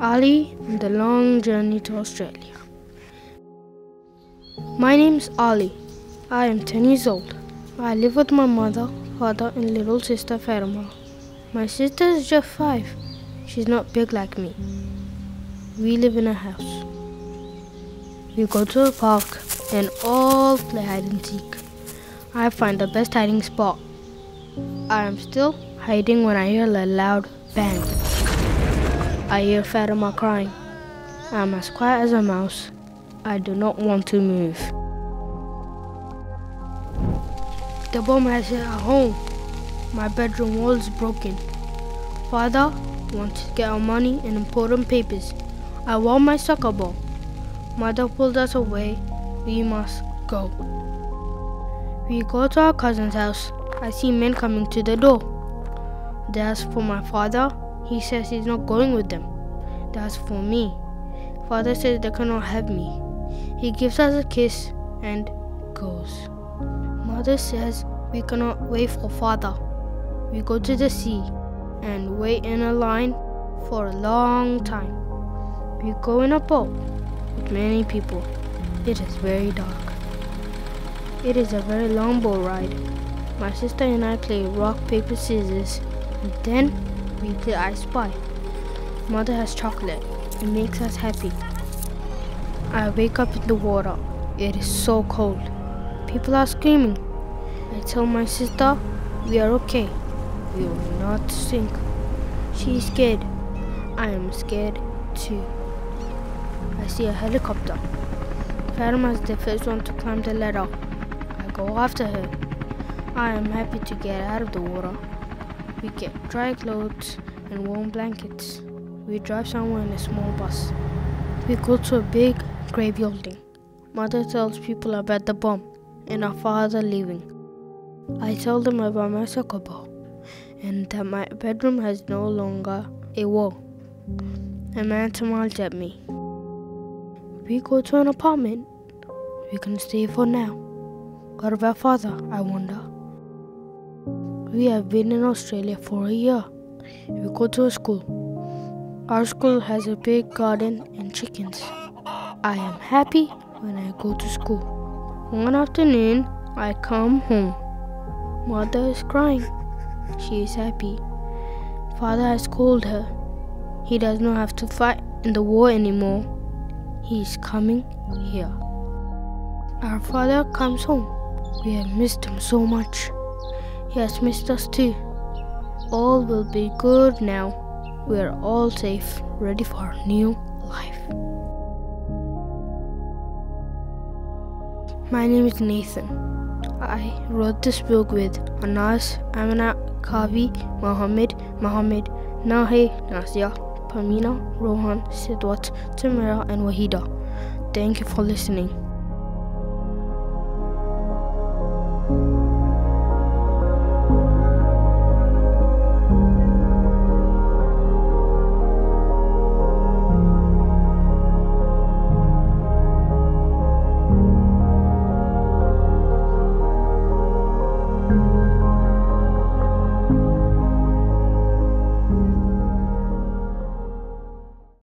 Ali and the long journey to Australia. My name's Ali. I am 10 years old. I live with my mother, father and little sister Fatima. My sister is just 5. She's not big like me. We live in a house. We go to a park and all play hide and seek. I find the best hiding spot. I am still hiding when I hear a loud bang. I hear Fatima crying. I am as quiet as a mouse. I do not want to move. The bomb has hit our home. My bedroom wall is broken. Father wants to get our money and important papers. I want my soccer ball. Mother pulled us away. We must go. We go to our cousin's house. I see men coming to the door. They ask for my father. He says he's not going with them. They ask for me. Father says they cannot have me. He gives us a kiss and goes. Mother says we cannot wait for father. We go to the sea and wait in a line for a long time. We go in a boat with many people. It is very dark. It is a very long boat ride. My sister and I play rock, paper, scissors, and then we play I Spy. Mother has chocolate. It makes us happy. I wake up in the water. It is so cold. People are screaming. I tell my sister we are okay. We will not sink. She is scared. I am scared too. I see a helicopter. Fatima is the first one to climb the ladder. I go after her. I am happy to get out of the water. We get dry clothes and warm blankets. We drive somewhere in a small bus. We go to a big grey building. Mother tells people about the bomb and our father leaving. I tell them about my soccer ball and that my bedroom has no longer a wall. A man smiles at me. We go to an apartment. We can stay for now. What about father, I wonder? We have been in Australia for a year. We go to a school. Our school has a big garden and chickens. I am happy when I go to school. One afternoon, I come home. Mother is crying. She is happy. Father has scolded her. He does not have to fight in the war anymore. He is coming here. Our father comes home. We have missed him so much. He has missed us too. All will be good now. We are all safe, ready for our new life. My name is Nathan. I wrote this book with Anas, Amina, Kavi, Mohammed, Nahi, Nasia, Pamina, Rohan, Sidwat, Tamara and Wahida. Thank you for listening.